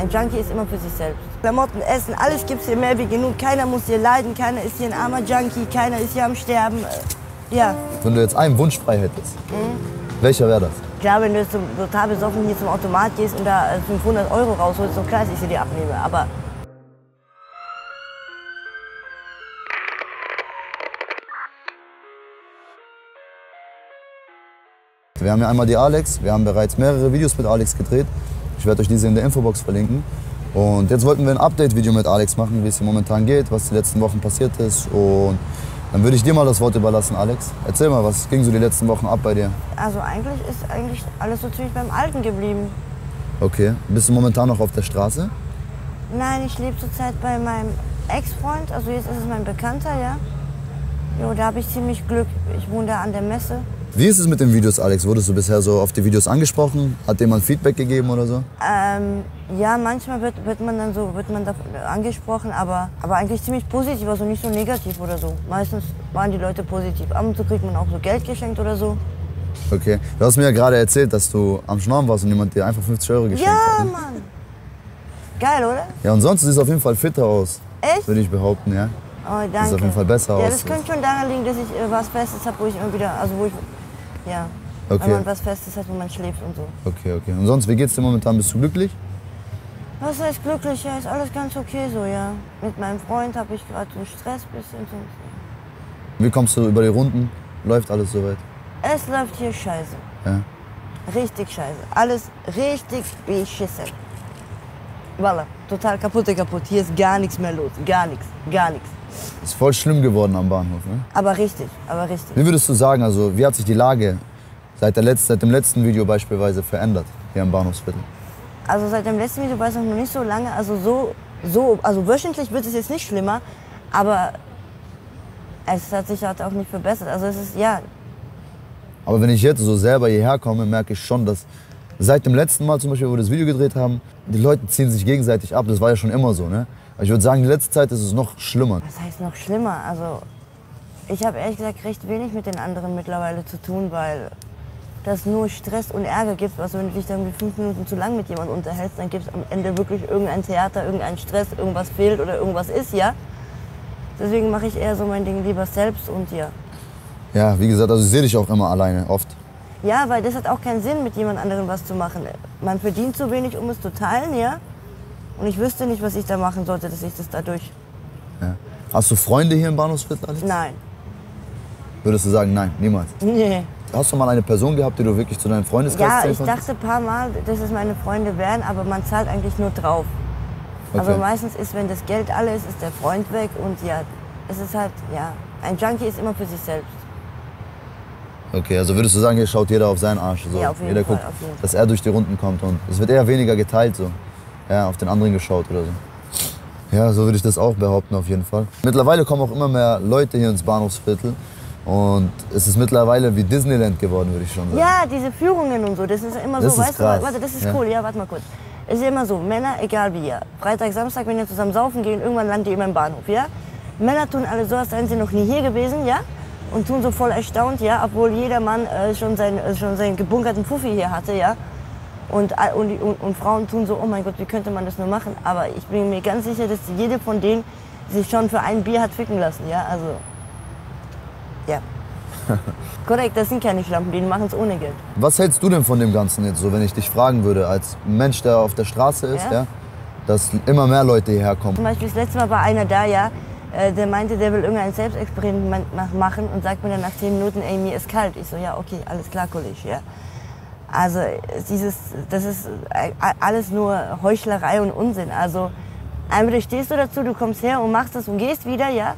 Ein Junkie ist immer für sich selbst. Klamotten, Essen, alles gibt's hier mehr wie genug. Keiner muss hier leiden, keiner ist hier ein armer Junkie, keiner ist hier am Sterben. Ja. Wenn du jetzt einen Wunsch frei hättest, welcher wäre das? Klar, wenn du jetzt total besoffen hier zum Automat gehst und da 500 Euro rausholst, so klar, dass ich sie dir abnehme, aber... Wir haben ja einmal die Alex, wir haben bereits mehrere Videos mit Alex gedreht. Ich werde euch diese in der Infobox verlinken. Und jetzt wollten wir ein Update-Video mit Alex machen, wie es hier momentan geht, was die letzten Wochen passiert ist. Und dann würde ich dir mal das Wort überlassen, Alex. Erzähl mal, was ging so die letzten Wochen ab bei dir? Also eigentlich ist alles so ziemlich beim Alten geblieben. Okay. Bist du momentan noch auf der Straße? Nein, ich lebe zurzeit bei meinem Ex-Freund. Also jetzt ist es mein Bekannter, ja. Jo, da habe ich ziemlich Glück. Ich wohne da an der Messe. Wie ist es mit den Videos, Alex? Wurdest du bisher so auf die Videos angesprochen? Hat jemand Feedback gegeben oder so? Ja, manchmal wird man da angesprochen, aber eigentlich ziemlich positiv, also nicht so negativ oder so. Meistens waren die Leute positiv. Ab und zu kriegt man auch so Geld geschenkt oder so. Okay. Du hast mir ja gerade erzählt, dass du am Schnorren warst und jemand dir einfach 50 Euro geschenkt hat. Ja, ne? Mann! Geil, oder? Ja, und sonst sieht es auf jeden Fall fitter aus. Echt? Würde ich behaupten, ja. Oh, danke. Sieht auf jeden Fall besser aus. Ja, das könnte schon daran liegen, dass ich was Bestes habe, wo ich immer wieder, also wo ich... Ja, okay. Wenn man was Festes hat, wo man schläft und so. Okay, okay. Und sonst, wie geht's dir momentan? Bist du glücklich? Was heißt glücklich? Ja, ist alles ganz okay so, ja. Mit meinem Freund habe ich gerade so Stress bisschen. Wie kommst du über die Runden? Läuft alles soweit? Es läuft hier scheiße. Ja. Richtig scheiße. Alles richtig beschissen. Voilà. Total kaputt. Hier ist gar nichts mehr los. Gar nichts. Ist voll schlimm geworden am Bahnhof, ne? Aber richtig. Wie würdest du sagen, also wie hat sich die Lage seit dem letzten Video beispielsweise verändert hier im Bahnhofsviertel? Also seit dem letzten Video weiß ich noch nicht so lange, also so wöchentlich wird es jetzt nicht schlimmer, aber es hat sich halt auch nicht verbessert. Also es ist ja. Aber wenn ich jetzt so selber hierher komme, merke ich schon, dass seit dem letzten Mal zum Beispiel, wo wir das Video gedreht haben, die Leute ziehen sich gegenseitig ab. Das war ja schon immer so, ne? Ich würde sagen, die letzte Zeit ist es noch schlimmer. Was heißt noch schlimmer? Also, ich habe ehrlich gesagt recht wenig mit den anderen mittlerweile zu tun, weil das nur Stress und Ärger gibt. Also wenn du dich dann 5 Minuten zu lang mit jemandem unterhältst, dann gibt es am Ende wirklich irgendein Theater, irgendeinen Stress, irgendwas fehlt oder irgendwas ist, ja? Deswegen mache ich eher so mein Ding lieber selbst und ja. Ja, wie gesagt, also ich sehe dich auch immer alleine, oft. Ja, weil das hat auch keinen Sinn, mit jemand anderem was zu machen. Man verdient zu wenig, um es zu teilen, ja? Und ich wüsste nicht, was ich da machen sollte, dass ich das dadurch... Ja. Hast du Freunde hier im Bahnhofsviertel, Alex? Nein. Würdest du sagen, nein, niemals? Nee. Hast du mal eine Person gehabt, die du wirklich zu deinem Freundeskreis zählen konntest? Ja, ich dachte ein paar Mal, dass es meine Freunde wären, aber man zahlt eigentlich nur drauf. Okay. Aber meistens ist, wenn das Geld alle ist, ist der Freund weg und ja, es ist halt, ja, ein Junkie ist immer für sich selbst. Okay, also würdest du sagen, hier schaut jeder auf seinen Arsch, so. Ja, auf jeden Fall, guckt, auf jeden Fall. Dass er durch die Runden kommt und es wird eher weniger geteilt, so. Ja, auf den anderen geschaut oder so. Ja, so würde ich das auch behaupten auf jeden Fall. Mittlerweile kommen auch immer mehr Leute hier ins Bahnhofsviertel und es ist mittlerweile wie Disneyland geworden, würde ich schon sagen. Ja, diese Führungen und so, das ist immer so, weißt du, warte, das ist cool, ja, warte mal kurz. Es ist immer so, Männer, egal wie, ja, Freitag, Samstag, wenn die zusammen saufen gehen, irgendwann landen die immer im Bahnhof, ja. Männer tun alle so, als seien sie noch nie hier gewesen, ja, und tun so voll erstaunt, ja, obwohl jeder Mann schon seinen gebunkerten Puffi hier hatte, ja. Und Frauen tun so, oh mein Gott, wie könnte man das nur machen? Aber ich bin mir ganz sicher, dass jede von denen sich schon für ein Bier hat ficken lassen, ja? Also, ja. Korrekt, das sind keine Schlampen, die machen es ohne Geld. Was hältst du denn von dem Ganzen jetzt so, wenn ich dich fragen würde, als Mensch, der auf der Straße ist, ja? Dass immer mehr Leute hierher kommen? Zum Beispiel das letzte Mal war einer da, ja? Der meinte, der will irgendein Selbstexperiment machen und sagt mir dann nach 10 Minuten, ey, mir ist kalt. Ich so, ja, okay, alles klar, Kollege, ja. Also das ist alles nur Heuchlerei und Unsinn. Also einmal stehst du dazu, du kommst her und machst das und gehst wieder, ja.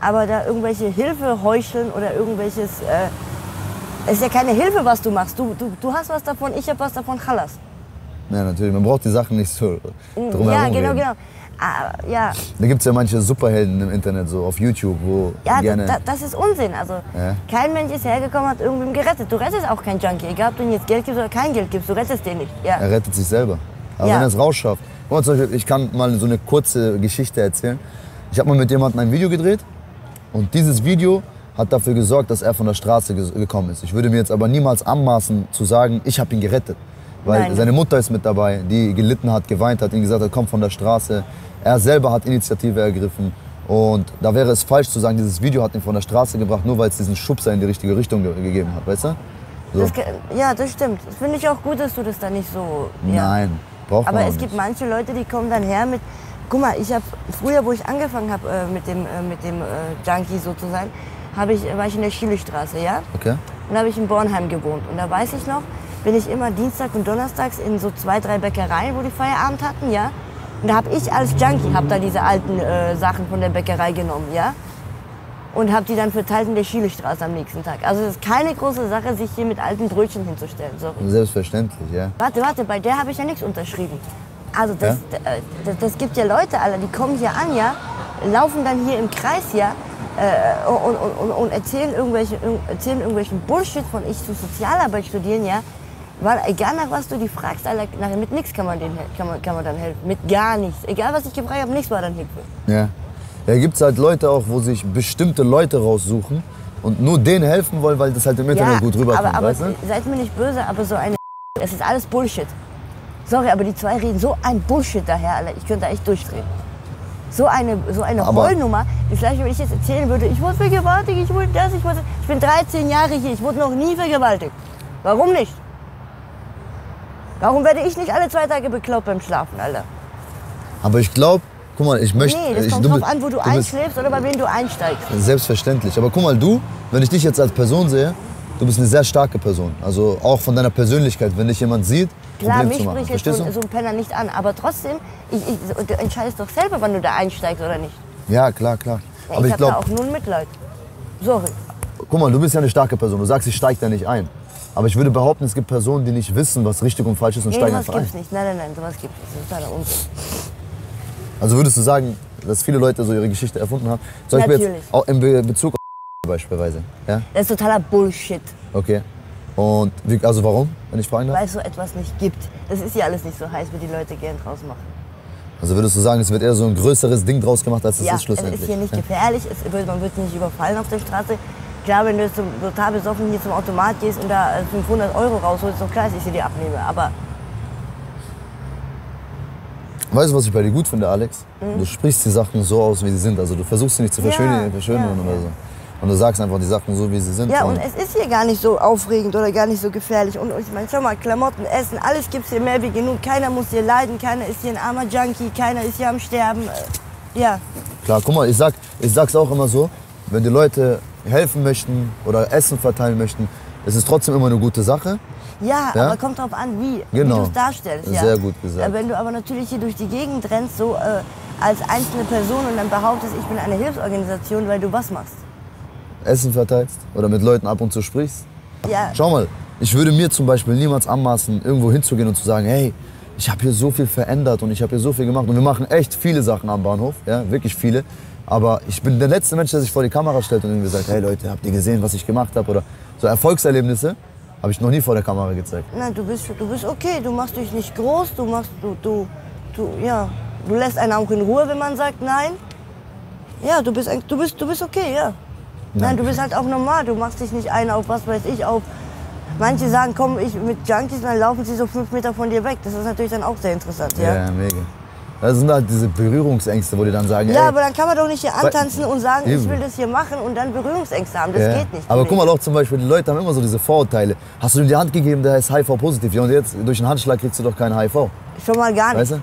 Aber da irgendwelche Hilfe heucheln oder irgendwelches, es ist ja keine Hilfe, was du machst. Du hast was davon, ich habe was davon, Chalas. Ja, natürlich, man braucht die Sachen nicht so drumherum. Ja, genau. Ja. Da gibt es ja manche Superhelden im Internet, so auf YouTube, wo ja, gerne... Ja, das ist Unsinn. Also, ja. Kein Mensch ist hergekommen und hat irgendwem gerettet. Du rettest auch keinen Junkie, egal ob du ihm jetzt Geld gibst oder kein Geld gibst, du rettest den nicht. Ja. Er rettet sich selber. Aber ja, wenn er es rausschafft. Guck mal, zum Beispiel, ich kann mal so eine kurze Geschichte erzählen. Ich habe mal mit jemandem ein Video gedreht und dieses Video hat dafür gesorgt, dass er von der Straße gekommen ist. Ich würde mir jetzt aber niemals anmaßen zu sagen, ich habe ihn gerettet. Weil Nein. seine Mutter ist mit dabei, die gelitten hat, geweint hat, ihm gesagt hat, komm von der Straße. Er selber hat Initiative ergriffen. Und da wäre es falsch zu sagen, dieses Video hat ihn von der Straße gebracht, nur weil es diesen Schubser in die richtige Richtung gegeben hat, weißt du? So. Ja, das stimmt. Das finde ich auch gut, dass du das da nicht so... Ja. Nein, braucht man aber es gibt manche Leute, die kommen dann her mit... Guck mal, ich habe früher, wo ich angefangen habe mit dem Junkie so zu sein, war ich in der Schilichstraße, ja? Okay. Und da habe ich in Bornheim gewohnt. Und da weiß ich noch, bin ich immer Dienstag und Donnerstags in so 2, 3 Bäckereien, wo die Feierabend hatten, ja? Und da habe ich als Junkie, habe da diese alten Sachen von der Bäckerei genommen, ja? Und habe die dann verteilt in der Schilichstraße am nächsten Tag. Also es ist keine große Sache, sich hier mit alten Brötchen hinzustellen, sorry. Selbstverständlich, ja. Warte, bei der habe ich ja nichts unterschrieben. Also das gibt ja Leute, Alter, die kommen hier an, ja? Laufen dann hier im Kreis, ja? Und erzählen irgendwelchen Bullshit von ich zu Sozialarbeit studieren, ja? Weil egal nach was du die fragst, Alter, mit nichts kann man dann helfen. Mit gar nichts. Egal was ich gefragt habe, nichts war dann Hilfe. Ja. Da gibt es halt Leute auch, wo sich bestimmte Leute raussuchen und nur denen helfen wollen, weil das halt im Internet gut rüberkommt. Aber seid mir nicht böse, aber so eine es ist alles Bullshit. Sorry, aber die zwei reden so ein Bullshit daher, Alter. Ich könnte da echt durchdrehen. So eine Heulnummer, wie vielleicht, wenn ich jetzt erzählen würde, ich wurde vergewaltigt, ich wurde das, ich wurde das. Ich bin 13 Jahre hier, ich wurde noch nie vergewaltigt. Warum nicht? Warum werde ich nicht alle 2 Tage bekloppt beim Schlafen, Alter? Aber ich glaube, guck mal, ich möchte... Nee, das kommt drauf an, wo du einschläfst oder bei wem du einsteigst. Selbstverständlich. Aber guck mal, du, wenn ich dich jetzt als Person sehe, du bist eine sehr starke Person. Also auch von deiner Persönlichkeit, wenn dich jemand sieht... Klar, mich spricht jetzt so ein Penner nicht an, aber trotzdem, du entscheidest doch selber, wann du da einsteigst oder nicht. Ja, klar. Ja, aber ich habe da auch nur ein Mitleid. Sorry. Guck mal, du bist ja eine starke Person. Du sagst, ich steig da nicht ein. Aber ich würde behaupten, es gibt Personen, die nicht wissen, was richtig und falsch ist und steigen einfach ein. Sowas gibt's nicht. Nein, sowas gibt's nicht. Das ist totaler Unsinn. Also würdest du sagen, dass viele Leute so ihre Geschichte erfunden haben? Zum Beispiel jetzt auch in Bezug auf beispielsweise. Ja? Das ist totaler Bullshit. Okay. Und also warum, wenn ich fragen darf? Weil es so etwas nicht gibt. Das ist ja alles nicht so heiß, wie die Leute gern draus machen. Also würdest du sagen, es wird eher so ein größeres Ding draus gemacht, als es ist schlussendlich? Ja, es ist hier nicht gefährlich. Man wird nicht überfallen auf der Straße. Klar, wenn du jetzt total besoffen hier zum Automat gehst und da 500 € rausholst, ist doch klar, dass ich sie dir abnehme, aber... Weißt du, was ich bei dir gut finde, Alex? Mhm. Du sprichst die Sachen so aus, wie sie sind. Also du versuchst sie nicht zu verschönern oder so. Und du sagst einfach die Sachen so, wie sie sind. Ja, und es ist hier gar nicht so aufregend oder gar nicht so gefährlich. Und ich meine, schau mal, Klamotten, Essen, alles gibt's hier mehr wie genug. Keiner muss hier leiden, keiner ist hier ein armer Junkie, keiner ist hier am Sterben. Ja. Klar, guck mal, ich sag's auch immer so, wenn die Leute... helfen möchten oder Essen verteilen möchten, es ist trotzdem immer eine gute Sache. Ja? Aber kommt drauf an, wie du es darstellst. Ja. Sehr gut gesagt. Wenn du aber natürlich hier durch die Gegend rennst, so als einzelne Person und dann behauptest, ich bin eine Hilfsorganisation, weil du was machst? Essen verteilst oder mit Leuten ab und zu sprichst. Ja. Schau mal, ich würde mir zum Beispiel niemals anmaßen, irgendwo hinzugehen und zu sagen, hey, ich habe hier so viel verändert und ich habe hier so viel gemacht. Und wir machen echt viele Sachen am Bahnhof, ja, wirklich viele. Aber ich bin der letzte Mensch, der sich vor die Kamera stellt und irgendwie sagt, hey Leute, habt ihr gesehen, was ich gemacht habe? Oder so Erfolgserlebnisse habe ich noch nie vor der Kamera gezeigt. Nein, du bist okay, du machst dich nicht groß, du lässt einen auch in Ruhe, wenn man sagt nein. Ja, du bist okay, ja. Nein, du bist halt auch normal, du machst dich nicht ein auf was weiß ich, auf... Manche sagen, komm ich mit Junkies, dann laufen sie so 5 Meter von dir weg. Das ist natürlich dann auch sehr interessant, ja? Ja, mega. Das sind halt diese Berührungsängste, wo die dann sagen, ja, ey, aber dann kann man doch nicht hier antanzen und sagen, eben, ich will das hier machen und dann Berührungsängste haben. Das geht nicht. Aber guck mal, auch zum Beispiel, die Leute haben immer so diese Vorurteile. Hast du ihm die Hand gegeben, der ist HIV-positiv. Ja, und jetzt durch einen Handschlag kriegst du doch keinen HIV. Schon mal gar nicht. Weißt du?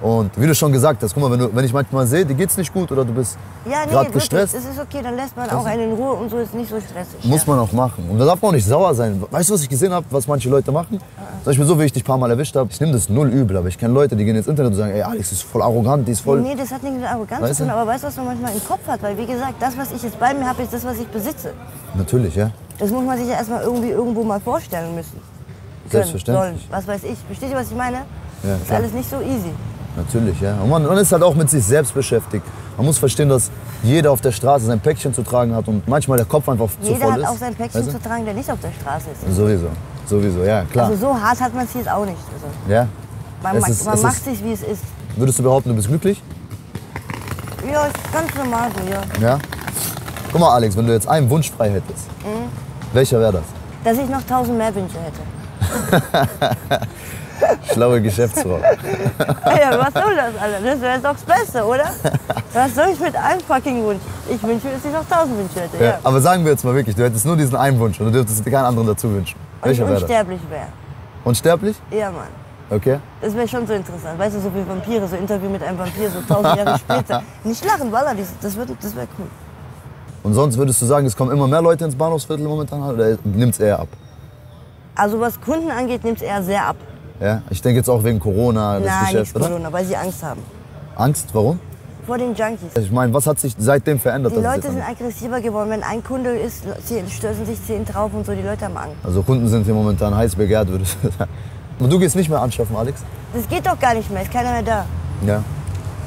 Und wie du schon gesagt hast, guck mal, wenn ich manchmal sehe, dir geht's nicht gut oder du bist gerade gestresst. Ja, nee, das ist okay, dann lässt man auch einen in Ruhe und so ist nicht so stressig. Muss man auch machen. Und da darf man auch nicht sauer sein. Weißt du, was ich gesehen habe, was manche Leute machen? Zum Beispiel so, wie ich dich ein paar Mal erwischt habe, ich nehme das null übel, aber ich kenne Leute, die gehen ins Internet und sagen, ey, Alex ist voll arrogant, die ist voll... Nee, das hat nichts mit Arroganz zu tun, aber weißt du, was man manchmal im Kopf hat? Weil, wie gesagt, das, was ich jetzt bei mir habe, ist das, was ich besitze. Natürlich, ja. Das muss man sich ja erstmal irgendwo mal vorstellen müssen. Selbstverständlich. Was weiß ich. Versteht ihr, was ich meine? Ja, ist alles nicht so easy. Natürlich, ja. Und man ist halt auch mit sich selbst beschäftigt. Man muss verstehen, dass jeder auf der Straße sein Päckchen zu tragen hat und manchmal der Kopf einfach zu voll ist. Jeder hat auch sein Päckchen zu tragen, der nicht auf der Straße ist. Sowieso, ja, klar. Also so hart hat man es jetzt auch nicht. Also ja. Man macht sich, wie es ist. Würdest du behaupten, du bist glücklich? Ja, ganz normal so, ja. Guck mal, Alex, wenn du jetzt einen Wunsch frei hättest, welcher wäre das? Dass ich noch 1000 mehr Wünsche hätte. Schlaue Geschäftsfrau. Ja, was soll das alles? Das wäre doch das Beste, oder? Was soll ich mit einem fucking Wunsch? Ich wünsche, dass ich noch 1000 Wünsche hätte. Ja. Ja. Aber sagen wir jetzt mal wirklich, du hättest nur diesen einen Wunsch und du dürftest dir keinen anderen dazu wünschen. Und ich unsterblich wäre. Unsterblich? Ja, Mann. Okay. Das wäre schon so interessant. Weißt du, so wie Vampire, so ein Interview mit einem Vampir, so 1000 Jahre später. Nicht lachen, Baller, das wäre cool. Und sonst würdest du sagen, es kommen immer mehr Leute ins Bahnhofsviertel momentan oder nimmt es eher ab? Also was Kunden angeht, nimmt es eher sehr ab. Ja, ich denke jetzt auch wegen Corona, das Geschäft, nicht oder? Corona, weil sie Angst haben. Angst? Warum? Vor den Junkies. Ich meine, was hat sich seitdem verändert? Die Leute sind aggressiver geworden. Wenn ein Kunde ist, stößen sich 10 drauf und so, die Leute haben Angst. Also Kunden sind hier momentan heiß begehrt, würdest du sagen. Und du gehst nicht mehr anschaffen, Alex? Das geht doch gar nicht mehr, ist keiner mehr da. Ja.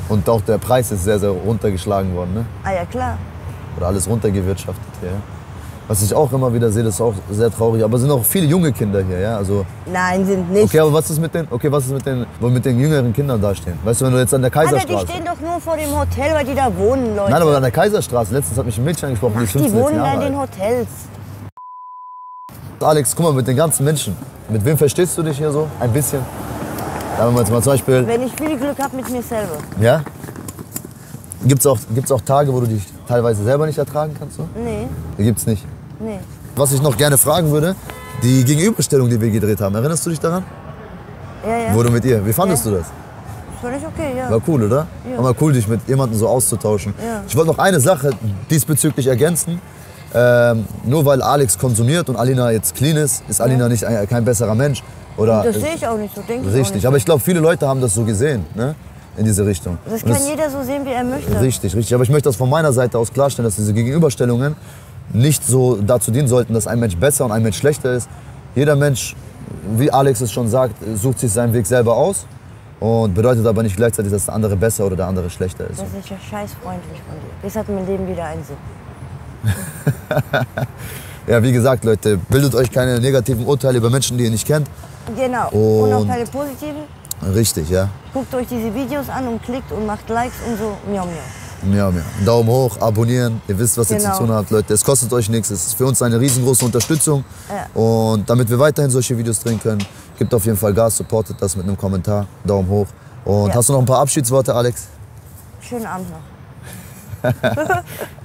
Und auch der Preis ist sehr, sehr runtergeschlagen worden, ne? Ah ja, klar. Oder alles runtergewirtschaftet hier, ja. Was ich auch immer wieder sehe, das ist auch sehr traurig. Aber es sind auch viele junge Kinder hier, ja? Also nein, sind nicht. Okay, aber was ist mit den, wo mit den jüngeren Kindern dastehen? Weißt du, wenn du jetzt an der Kaiserstraße... Alter, die stehen doch nur vor dem Hotel, weil die da wohnen, Leute. Nein, aber an der Kaiserstraße. Letztens hat mich ein Mädchen angesprochen, die ist 15 Jahre alt. Die wohnen da in den Hotels. Alex, guck mal, mit den ganzen Menschen. Mit wem verstehst du dich hier so? Ein bisschen? Sagen wir jetzt mal zum Beispiel... Wenn ich viel Glück habe mit mir selber. Ja? Gibt's auch Tage, wo du dich teilweise selber nicht ertragen kannst? So? Nee. Die gibt's nicht? Nee. Was ich noch gerne fragen würde, die Gegenüberstellung, die wir gedreht haben, erinnerst du dich daran? Ja, ja. Wo du mit ihr, wie fandest du das? Völlig okay, ja. War cool, oder? Ja. War mal cool, dich mit jemandem so auszutauschen. Ja. Ich wollte noch eine Sache diesbezüglich ergänzen. Nur weil Alex konsumiert und Alina jetzt clean ist, ist Alina nicht kein besserer Mensch. Oder das sehe ich auch nicht, so denke ich. Richtig, aber ich glaube, viele Leute haben das so gesehen, ne? In diese Richtung. Das kann jeder so sehen, wie er möchte. Richtig, richtig. Aber ich möchte das von meiner Seite aus klarstellen, dass diese Gegenüberstellungen nicht so dazu dienen sollten, dass ein Mensch besser und ein Mensch schlechter ist. Jeder Mensch, wie Alex es schon sagt, sucht sich seinen Weg selber aus und bedeutet aber nicht gleichzeitig, dass der andere besser oder der andere schlechter ist. Das ist ja scheißfreundlich von dir. Jetzt hat mein Leben wieder einen Sinn. Ja, wie gesagt, Leute, bildet euch keine negativen Urteile über Menschen, die ihr nicht kennt. Genau, und auch keine positiven. Richtig, ja. Guckt euch diese Videos an und klickt und macht Likes und so. Miau, miau. Miau, miau. Daumen hoch, abonnieren. Ihr wisst, was ihr zu tun habt, Leute. Es kostet euch nichts. Es ist für uns eine riesengroße Unterstützung. Ja. Und damit wir weiterhin solche Videos drehen können, gebt auf jeden Fall Gas, supportet das mit einem Kommentar. Daumen hoch. Und hast du noch ein paar Abschiedsworte, Alex? Schönen Abend noch.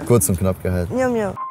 Kurz und knapp gehalten. Miau, miau.